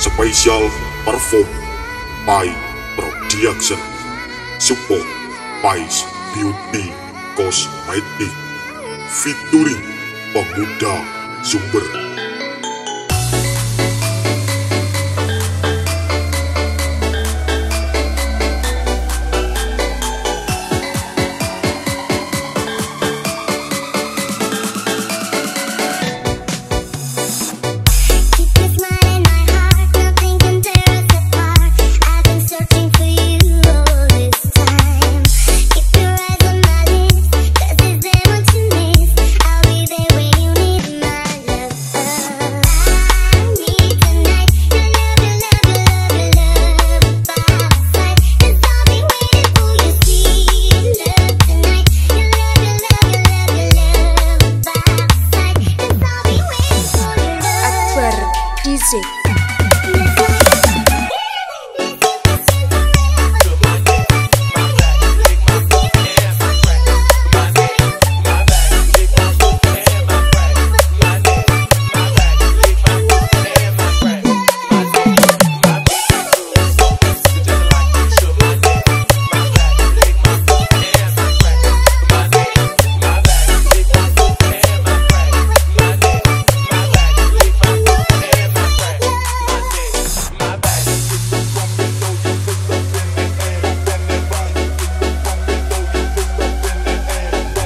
Special performed by production support by Beauty Cosmetic featuring Pemuda Sumber. Music.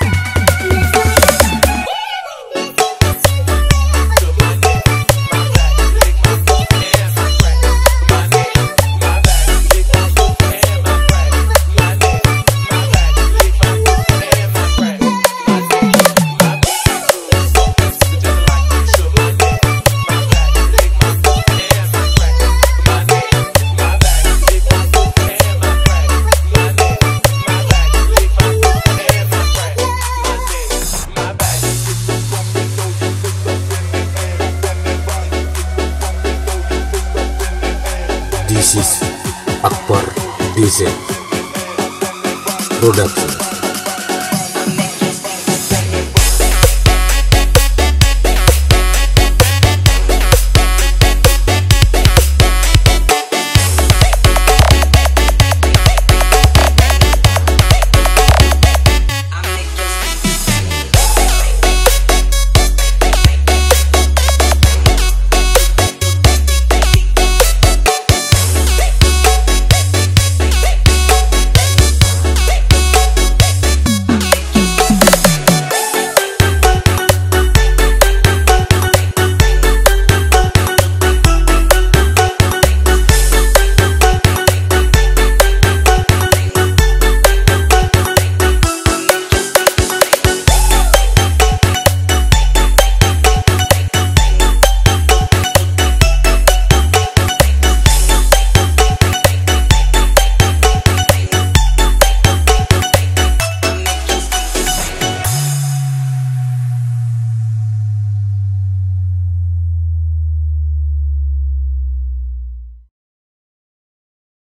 This is Akbar DJ production.